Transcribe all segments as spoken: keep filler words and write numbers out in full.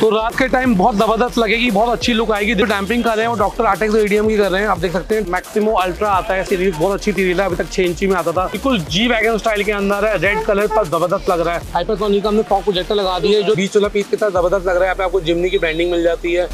तो रात के टाइम बहुत जबरदस्त लगेगी, बहुत अच्छी लुक आएगी। जो डैम्पिंग कर रहे हैं वो डॉक्टर आर्टेक्स एडीएम की कर रहे हैं। आप देख सकते हैं मैक्सिमो अल्ट्रा आता है सीरीज, बहुत अच्छी सीरीज है। अभी तक छह इंची में आता था, बिल्कुल जी वैगन स्टाइल के अंदर है। रेड कलर पर जबरदस्त लग रहा है। हाइपरसोनिक का हमने फॉग प्रोजेक्टर लगा दी है जो बीच वाला पीस के साथ जबरदस्त लग रहा है। यहाँ पे आपको जिमनी की ब्रांडिंग मिल जाती है।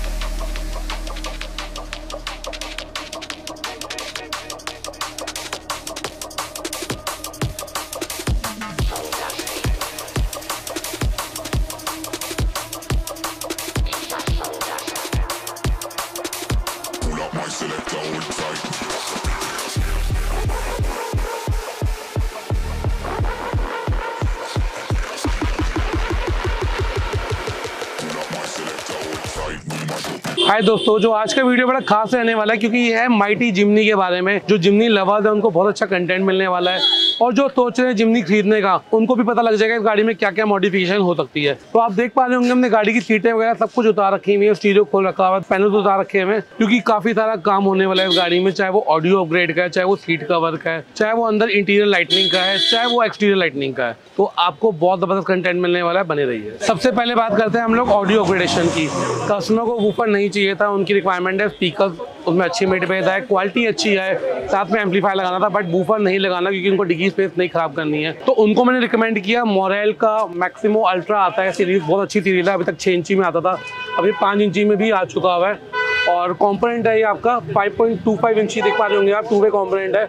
हाय दोस्तों, जो आज का वीडियो बड़ा खास रहने वाला है क्योंकि ये है माइटी जिमनी के बारे में। जो जिमनी लवर्स है उनको बहुत अच्छा कंटेंट मिलने वाला है, और जो सोच रहे हैं जिमनी खरीदने का उनको भी पता लग जाएगा इस गाड़ी में क्या क्या मॉडिफिकेशन हो सकती है। तो आप देख पा रहे होंगे हमने गाड़ी की सीटें वगैरह सब कुछ उतार रखी हुई है, स्टीरियो खोल रखा हुआ है, पैनल उतार रखे हुए हैं क्योंकि काफी सारा काम होने वाला है इस गाड़ी में। चाहे वो ऑडियो अपग्रेड का है, चाहे वो सीट कवर का है, चाहे वो अंदर इंटीरियर लाइटनिंग का है, चाहे वो एक्सटीरियर लाइटनिंग का है। तो आपको बहुत जबरदस्त कंटेंट मिलने वाला है, बने रहिए। सबसे पहले बात करते हैं हम लोग ऑडियो अपग्रेडेशन की। कस्टमर को वूफर नहीं चाहिए था, उनकी रिक्वायरमेंट है स्पीकर उसमें अच्छी मिडबेस आए, क्वालिटी अच्छी है, साथ में एम्पलीफायर लगाना था बट वूफर नहीं लगाना क्योंकि उनको डिग्गी स्पेस नहीं खराब करनी है। तो उनको मैंने रिकमेंड किया मोरेल का मैक्सिमो अल्ट्रा आता है सीरीज, बहुत अच्छी सीरीज है। अभी तक छः इंची में आता था, अभी पाँच इंची में भी आ चुका हुआ है। और कॉम्पोनेंट है ये आपका फाइव पॉइंट टू फाइव इंची, देख पा रहे होंगे आप, टू वे कॉम्पोनेंट है।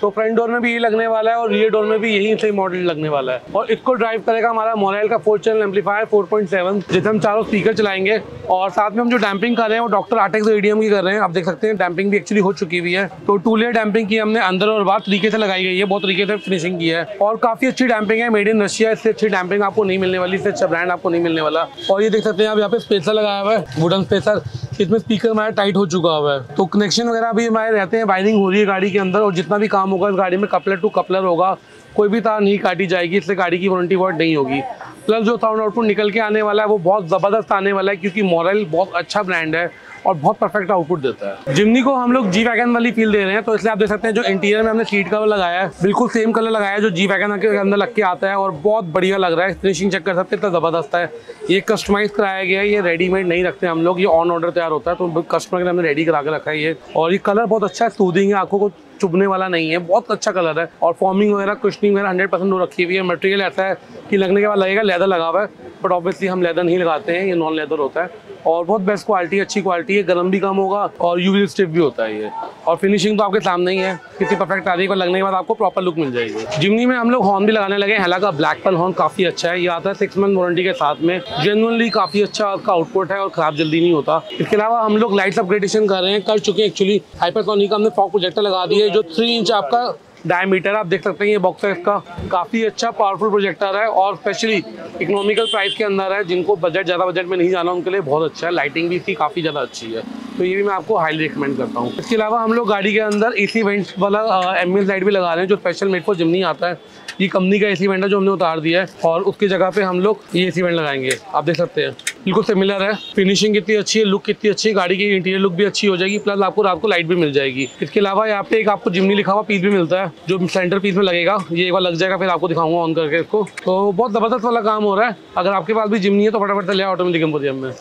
तो फ्रंट डोर में भी ये लगने वाला है और रियर डोर में भी यही सही मॉडल लगने वाला है। और इसको ड्राइव करेगा हमारा मोरेल का four channel amplifier four point seven, जिससे हम चारों स्पीकर चलाएंगे। और साथ में हम जो डैम्पिंग कर रहे हैं वो डॉक्टर आर्टेक्स एडीएम की कर रहे हैं। आप देख सकते हैं डैम्पिंग भी एक्चुअली हो चुकी हुई है। तो टू लेयर डैम्पिंग की हमने अंदर और बाहर तरीके से लगाई गई है, बहुत तरीके से फिनिशिंग की है और काफी अच्छी डैम्पिंग है। मेड इन रशिया, इससे अच्छी डैम्पिंग आपको नहीं मिलने वाली, इससे अच्छा ब्रांड आपको नहीं मिलने वाला। और ये देख सकते हैं आप, यहाँ पे स्पेसर लगाया हुआ है, वुडन स्पेसर। इसमें स्पीकर हमारा टाइट हो चुका हुआ है, तो कनेक्शन वगैरह भी हमारे रहते हैं। वायरिंग हो रही है गाड़ी के अंदर, और जितना भी काम होगा इस गाड़ी में कपलर टू कपलर होगा, कोई भी तार नहीं काटी जाएगी, इससे गाड़ी की वारंटी वर्ड नहीं होगी। प्लस जो साउंड आउटपुट निकल के आने वाला है वो बहुत ज़बरदस्त आने वाला है क्योंकि मोरेल बहुत अच्छा ब्रांड है और बहुत परफेक्ट आउटपुट देता है। जिमनी को हम लोग जी वैगन वाली फील दे रहे हैं, तो इसलिए आप देख सकते हैं जो इंटीरियर में हमने सीट कवर लगाया है बिल्कुल सेम कलर लगाया है जो जी वैगन के अंदर लग के आता है और बहुत बढ़िया लग रहा है। फिनिशिंग चेक कर सकते हैं, इतना ज़बरदस्त है। ये कस्टमाइज़ कराया गया है, ये रेडीमेड नहीं रखते हम लोग, ये ऑन ऑर्डर तैयार होता है, तो कस्टमर के हमने रेडी करा के रखा है ये। और ये कलर बहुत अच्छा है, सूदिंग है, आँखों को चुभने वाला नहीं है, बहुत अच्छा कलर है। और फॉर्मिंग वगैरह कुशनिंग वगैरह हंड्रेड परसेंट वो रखी हुई है। मटेरियल ऐसा है कि लगने के बाद लगेगा लेदर लगा हुआ है, बट ऑब्वियसली हम लेदर नहीं लगाते हैं, ये नॉन लेदर होता है। और बहुत बेस्ट क्वालिटी, अच्छी क्वालिटी है, गर्म भी कम होगा और यूवी स्ट्रिप भी होता है ये। और फिनिशिंग तो आपके सामने ही है, किसी परफेक्ट तारीख को लगने के बाद आपको प्रॉपर लुक मिल जाएगी। जिमनी में हम लोग हॉर्न भी लगाने लगे हैं, हालांकि ब्लैक पर्ल हॉर्न काफ़ी अच्छा है। ये आता है सिक्स मंथ वारंटी के साथ में, जेनुअनली काफ़ी अच्छा आपका आउटपुट है और ख़राब जल्दी नहीं होता। इसके अलावा हम लोग लाइट्स अपग्रेडेशन कर रहे हैं, कर चुके हैं एक्चुअली। हाइपरसोनिक का हमने फॉग प्रोजेक्टर लगा दिया है जो थ्री इंच आपका डायमीटर, आप देख सकते हैं ये बॉक्स है इसका, काफ़ी अच्छा पावरफुल प्रोजेक्टर है और स्पेशली इकोनॉमिकल प्राइस के अंदर है। जिनको बजट ज़्यादा बजट में नहीं जाना उनके लिए बहुत अच्छा है। लाइटिंग भी इसकी काफ़ी ज़्यादा अच्छी है, तो ये भी मैं आपको हाईली रिकमेंड करता हूँ। इसके अलावा हम लोग गाड़ी के अंदर एसी वेंट वाला एम्बियंस लाइट भी लगा रहे हैं जो स्पेशल मेड फॉर जिमनी आता है। ये कंपनी का एसी वेंट है जो हमने उतार दिया है और उसकी जगह पे हम लोग ये एसी वेंट लगाएंगे। आप देख सकते हैं बिल्कुल सिमिलर है, फिनिशिंग कितनी अच्छी है, लुक कितनी अच्छी है, गाड़ी की इंटीरियर लुक भी अच्छी हो जाएगी, प्लस आपको रात को लाइट भी मिल जाएगी। इसके अलावा यहाँ पे एक आपको जिमनी लिखा हुआ पीस भी मिलता है जो सेंटर पीस में लगेगा, ये एक बार लग जाएगा, फिर आपको दिखाऊंगा ऑन करके इसको। तो बहुत ज़बरदस्त वाला काम हो रहा है। अगर आपके पास भी जिमनी है तो फटाफट चले ऑटो म्यूजिक एम्पोरियम में।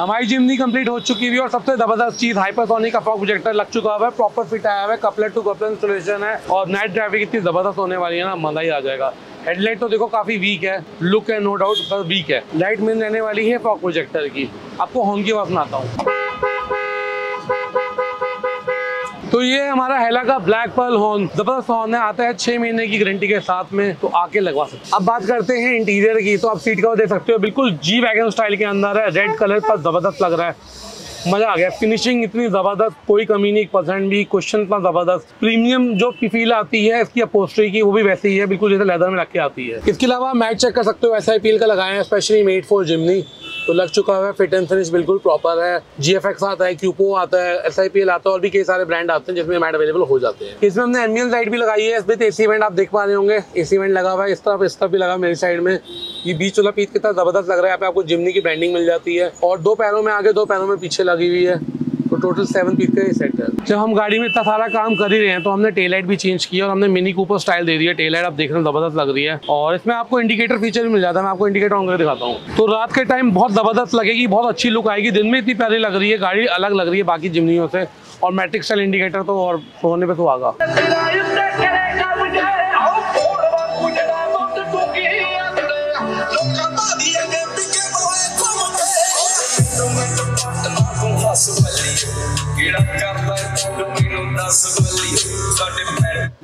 हमारी जिमनी कंप्लीट हो चुकी हुई है और सबसे ज़बरदस्त चीज़ हाइपरसोनिक का फॉग प्रोजेक्टर लग चुका हुआ है, प्रॉपर फिट आया हुआ है, कपलर टू कपलर इंस्टॉलेशन है और नाइट ड्राइविंग इतनी ज़बरदस्त होने वाली है ना, मज़ा ही आ जाएगा। हेडलाइट तो देखो काफ़ी वीक है, लुक है नो डाउट पर वीक है, लाइट मेन रहने वाली है फॉग प्रोजेक्टर की। आपको होम की वापस आता हूँ, तो ये हमारा हैला का ब्लैक पर्ल हॉर्न, जबरदस्त हॉर्न है, आता है छह महीने की गारंटी के साथ में, तो आके लगवा सकते हैं। अब बात करते हैं इंटीरियर की, तो आप सीट कवर देख सकते हो बिल्कुल जी वैगन स्टाइल के अंदर है, रेड कलर पर जबरदस्त लग रहा है। मज़ा आ गया। फिनिशिंग इतनी ज़बरदस्त, कोई कमी नहीं, एक परसेंट भी। क्वेश्चन इतना ज़बरदस्त, प्रीमियम जो फील आती है इसकी अपोस्ट्री की वो भी वैसे ही है, बिल्कुल जैसे लेदर में लग के आती है। इसके अलावा मैट चेक कर सकते हो, एसआईपीएल का लगाए हैं, स्पेशली मेड फॉर जिमनी, तो लग चुका है। फिट एंड फिनिश बिल्कुल प्रॉपर है। जीएफएक्स आता है, क्यूपो आता है, एसआईपीएल आता है और भी कई सारे ब्रांड आते हैं जिसमें मैट अवेलेबल हो जाते हैं। इसमें हमने एम्बिएंट लाइट भी लगाई है, इसमें एसी वेंट आप देख पा रहे होंगे, एसी वेंट लगा हुआ है, इस तरफ इस तरफ भी लगा मेरी साइड में। ये बीच वाला पीस कितना ज़बरदस्त लग रहा है, यहाँ पे आपको जिमनी की ब्रांडिंग मिल जाती है और दो पैरों में आगे दो पैरों में पीछे लगी हुई है, तो टोटल सेवन पीस का ये सेट है। जब हम गाड़ी में इतना सारा काम कर ही रहे हैं तो हमने टेल लाइट भी चेंज किया और हमने मिनी कूपर स्टाइल दे दिया। टेल लाइट आप देख रहे हो ज़बरदस्त लग रही है और इसमें आपको इंडिकेटर फीचर भी मिल जाता है। मैं आपको इंडिकेटर ऑन करके दिखाता हूँ, तो रात के टाइम बहुत ज़बरदस्त लगेगी, बहुत अच्छी लुक आएगी। दिन में इतनी प्यारी लग रही है, गाड़ी अलग लग रही है बाकी जिमनियों से। और मैट्रिक्स स्टाइल इंडिकेटर तो और सोने पर तो आगा।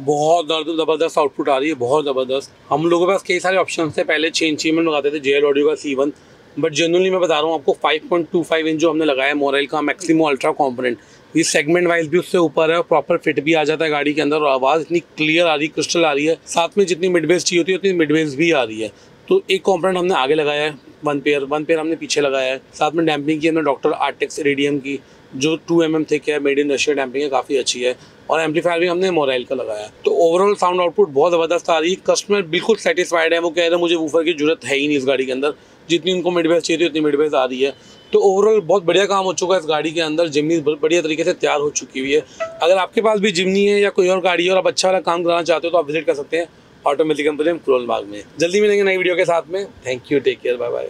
बहुत ज़बरदस्त आउटपुट आ रही है, बहुत ज़बरदस्त। हम लोगों के पास कई सारे ऑप्शन थे, पहले छः इंची में लगाते थे जेएल ऑडियो का सी वन, बट जनरली मैं बता रहा हूँ आपको five point two five inch जो हमने लगाया है मोरेल का मैक्सिमो अल्ट्रा कॉम्पोनेंट, ये सेगमेंट वाइज भी उससे ऊपर है। प्रॉपर फिट भी आ जाता है गाड़ी के अंदर और आवाज़ इतनी क्लियर आ रही है, क्रिस्टल आ रही है। साथ में जितनी मिड बेस चाहिए होती है उतनी मिड बेस भी आ रही है। तो एक कॉम्पोनेंट हमने आगे लगाया है, वन पेयर वन पेयर हमने पीछे लगाया है। साथ में डैम्पिंग की हमने डॉक्टर आर्टेक्स रेडियम की, जो टू एम एम थिक है, मेड इन रशिया डैम्पिंग है, काफ़ी अच्छी है। और एम्पलीफायर भी हमने मोरेल का लगाया है। तो ओवरऑल साउंड आउटपुट बहुत ज़बरदस्त आ रही है। कस्टमर बिल्कुल सेटिस्फाइड है, वो कह रहे हैं मुझे वूफर की जरूरत है ही नहीं इस गाड़ी के अंदर, जितनी उनको मिड बेस चाहिए थी उतनी मिड बेस आ रही है। तो ओवरऑल बहुत बढ़िया काम हो चुका है इस गाड़ी के अंदर, जिमनी बढ़िया तरीके से तैयार हो चुकी हुई है। अगर आपके पास भी जिमनी है या कोई और गाड़ी है और आप अच्छा वाला काम कराना चाहते हो तो आप विजिट कर सकते हैं auto music emporium Karol Bagh में। जल्दी मिलेंगे नई वीडियो के साथ में। Thank you, take care, bye bye.